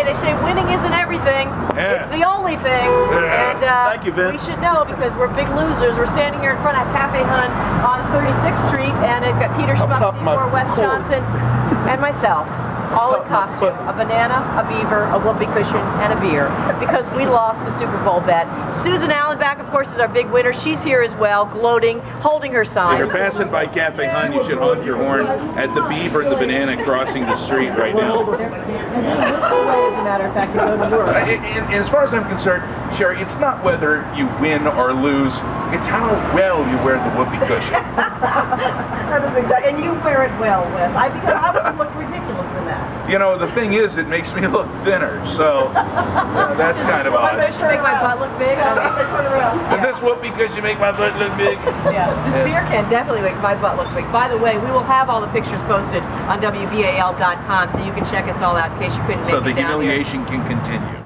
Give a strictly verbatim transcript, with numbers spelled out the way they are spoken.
okay, they say winning isn't everything, yeah. It's the only thing. Yeah. And uh, thank you, Vince. We should know because we're big losers. We're standing here in front of Café Hon on thirty-sixth street, and it's got Peter Schmuck, Seymour, Wes Johnson, and myself. All in costume, a banana, a beaver, a whoopee cushion, and a beer, because we lost the Super Bowl bet. Susan Allen back, of course, is our big winner. She's here as well, gloating, holding her sign. If you're passing by Café Hon, you should honk your horn at the beaver and the banana crossing the street right now. As a matter of fact, and, and as far as I'm concerned, Sherry, it's not whether you win or lose, it's how well you wear the whoopee cushion. That is exact, and you wear it well, Wes. I, because I would look ridiculous in that. You know, the thing is, it makes me look thinner, so you know, that's kind of odd. Does this make my butt look big? Is this whoopee cushion make my butt look big? Yeah, this yeah. beer can definitely makes my butt look big. By the way, we will have all the pictures posted on w b a l dot com, so you can check us all out in case you couldn't make it down here. So the humiliation can continue.